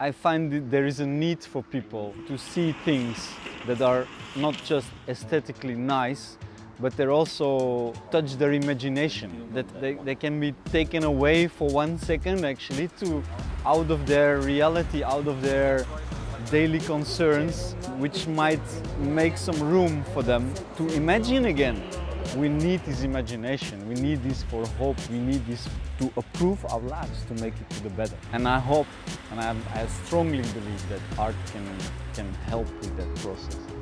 I find that there is a need for people to see things that are not just aesthetically nice, but they also touch their imagination, that they can be taken away for 1 second actually to out of their reality, out of their daily concerns, which might make some room for them to imagine again. We need this imagination, we need this for hope, we need this to improve our lives, to make it to the better. And I hope, and I strongly believe that art can help with that process.